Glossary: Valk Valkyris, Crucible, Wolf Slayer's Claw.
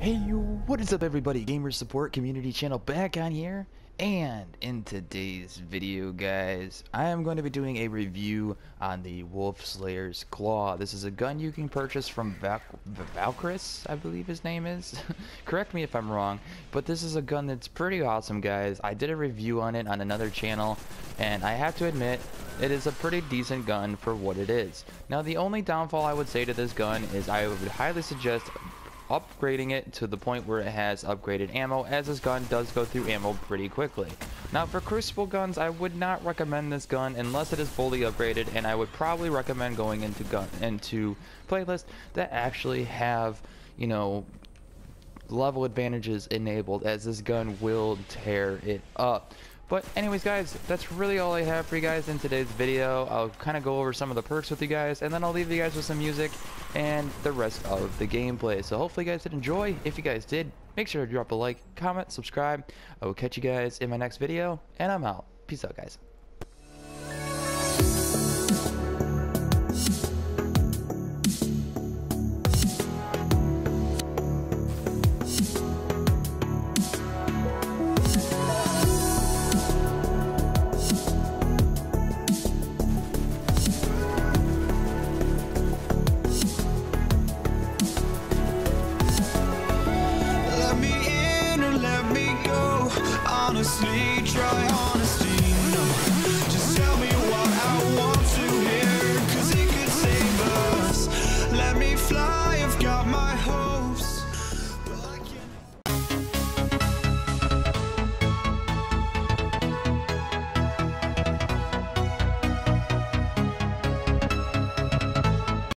Hey, what is up everybody? Gamer Support Community Channel back on here, and in today's video guys, I am going to be doing a review on the Wolf Slayer's Claw. This is a gun you can purchase from Valkyris, I believe his name is. Correct me if I'm wrong, but this is a gun that's pretty awesome guys. I did a review on it on another channel, and I have to admit, it is a pretty decent gun for what it is. Now the only downfall I would say to this gun is I would highly suggest upgrading it to the point where it has upgraded ammo, as this gun does go through ammo pretty quickly. Now for Crucible guns, I would not recommend this gun unless it is fully upgraded, and I would probably recommend going into playlists that actually have, you know, level advantages enabled, as this gun will tear it up. But anyways guys, that's really all I have for you guys in today's video. I'll kind of go over some of the perks with you guys, and then I'll leave you guys with some music and the rest of the gameplay. So hopefully you guys did enjoy. If you guys did, make sure to drop a like, comment, subscribe. I will catch you guys in my next video, and I'm out. Peace out guys. Honestly, try